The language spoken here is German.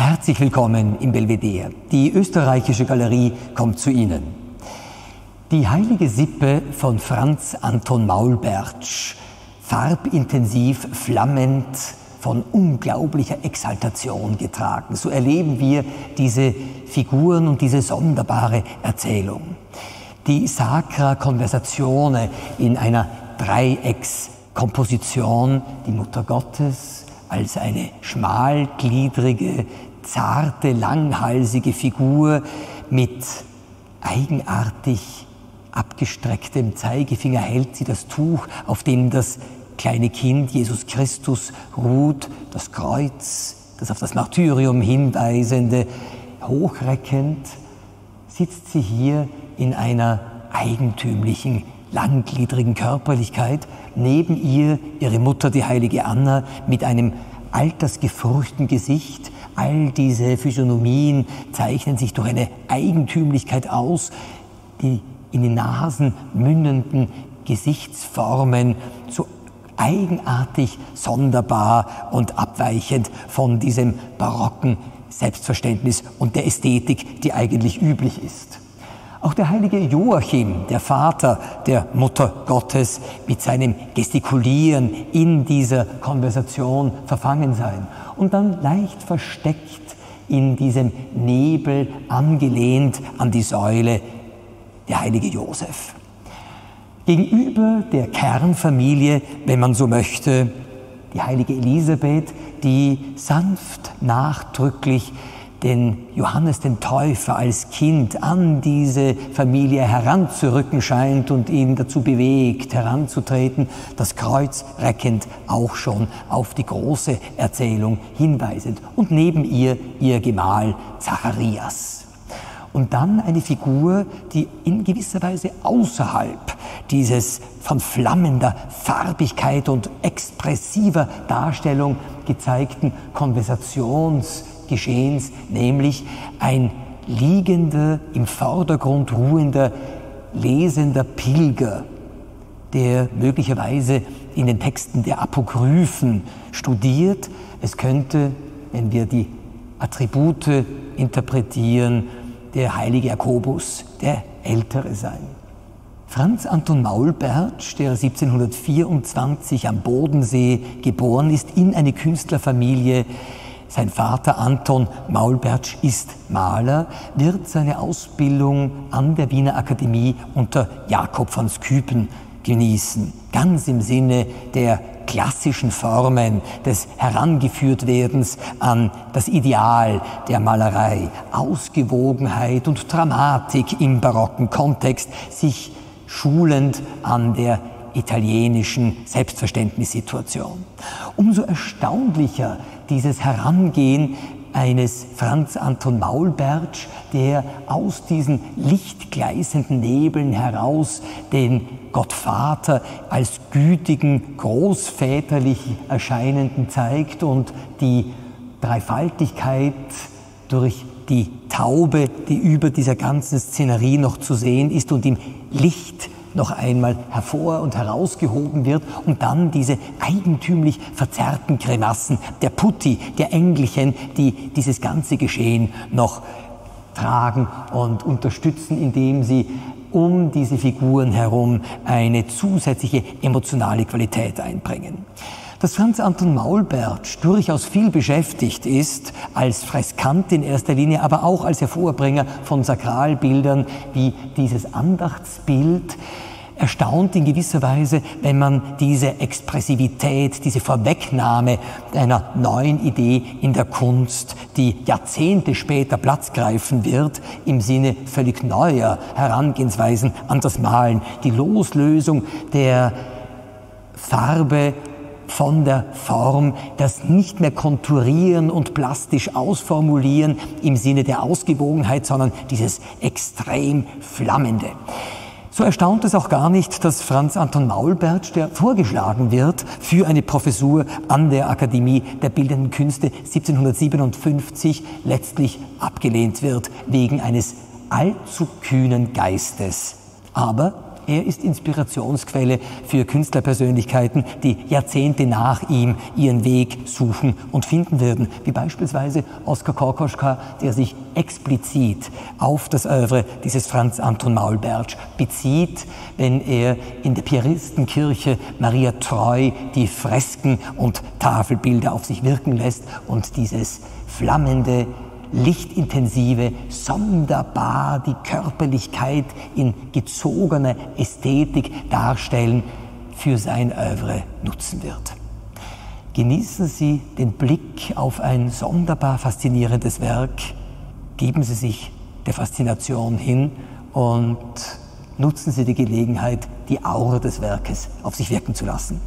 Herzlich willkommen im Belvedere. Die österreichische Galerie kommt zu Ihnen. Die Heilige Sippe von Franz Anton Maulbertsch, farbintensiv, flammend, von unglaublicher Exaltation getragen. So erleben wir diese Figuren und diese sonderbare Erzählung. Die Sacra Conversazione in einer Dreieckskomposition, die Mutter Gottes als eine schmalgliedrige, zarte, langhalsige Figur mit eigenartig abgestrecktem Zeigefinger hält sie das Tuch, auf dem das kleine Kind Jesus Christus ruht, das Kreuz, das auf das Martyrium hinweisende, hochreckend, sitzt sie hier in einer eigentümlichen, langgliedrigen Körperlichkeit, neben ihr ihre Mutter, die heilige Anna, mit einem altersgefurchten Gesicht. All diese Physiognomien zeichnen sich durch eine Eigentümlichkeit aus, die in den Nasen mündenden Gesichtsformen so eigenartig, sonderbar und abweichend von diesem barocken Selbstverständnis und der Ästhetik, die eigentlich üblich ist. Auch der heilige Joachim, der Vater der Mutter Gottes, mit seinem Gestikulieren in dieser Konversation verfangen sein und dann leicht versteckt in diesem Nebel angelehnt an die Säule der heilige Josef. Gegenüber der Kernfamilie, wenn man so möchte, die heilige Elisabeth, die sanft nachdrücklich den Johannes den Täufer als Kind an diese Familie heranzurücken scheint und ihn dazu bewegt, heranzutreten, das Kreuz reckend auch schon auf die große Erzählung hinweisend. Und neben ihr ihr Gemahl Zacharias. Und dann eine Figur, die in gewisser Weise außerhalb dieses von flammender Farbigkeit und expressiver Darstellung gezeigten Konversationsgeschehens, nämlich ein liegender, im Vordergrund ruhender, lesender Pilger, der möglicherweise in den Texten der Apokryphen studiert. Es könnte, wenn wir die Attribute interpretieren, der heilige Jakobus, der Ältere sein. Franz Anton Maulbertsch, der 1724 am Bodensee geboren ist, in eine Künstlerfamilie, sein Vater Anton Maulbertsch ist Maler, wird seine Ausbildung an der Wiener Akademie unter Jakob von Skypen genießen. Ganz im Sinne der klassischen Formen des Herangeführtwerdens an das Ideal der Malerei. Ausgewogenheit und Dramatik im barocken Kontext, sich schulend an der italienischen Selbstverständnissituation. Umso erstaunlicher dieses Herangehen eines Franz Anton Maulbertsch, der aus diesen lichtgleißenden Nebeln heraus den Gottvater als gütigen, großväterlich erscheinenden zeigt und die Dreifaltigkeit durch die Taube, die über dieser ganzen Szenerie noch zu sehen ist und im Licht noch einmal hervor- und herausgehoben wird, und dann diese eigentümlich verzerrten Grimassen der Putti, der Engelchen, die dieses ganze Geschehen noch tragen und unterstützen, indem sie um diese Figuren herum eine zusätzliche emotionale Qualität einbringen. Dass Franz Anton Maulbertsch durchaus viel beschäftigt ist, als Freskant in erster Linie, aber auch als Hervorbringer von Sakralbildern wie dieses Andachtsbild, erstaunt in gewisser Weise, wenn man diese Expressivität, diese Vorwegnahme einer neuen Idee in der Kunst, die Jahrzehnte später Platz greifen wird, im Sinne völlig neuer Herangehensweisen an das Malen, die Loslösung der Farbe von der Form, das nicht mehr konturieren und plastisch ausformulieren im Sinne der Ausgewogenheit, sondern dieses extrem Flammende. So erstaunt es auch gar nicht, dass Franz Anton Maulbertsch, der vorgeschlagen wird für eine Professur an der Akademie der Bildenden Künste 1757, letztlich abgelehnt wird wegen eines allzu kühnen Geistes. Aber Er ist Inspirationsquelle für Künstlerpersönlichkeiten, die Jahrzehnte nach ihm ihren Weg suchen und finden werden, wie beispielsweise Oskar Kokoschka, der sich explizit auf das Œuvre dieses Franz Anton Maulbertsch bezieht, wenn er in der Pieristenkirche Maria Treu die Fresken und Tafelbilder auf sich wirken lässt und dieses flammende, lichtintensive, sonderbar die Körperlichkeit in gezogener Ästhetik darstellen, für sein Œuvre nutzen wird. Genießen Sie den Blick auf ein sonderbar faszinierendes Werk, geben Sie sich der Faszination hin und nutzen Sie die Gelegenheit, die Aura des Werkes auf sich wirken zu lassen.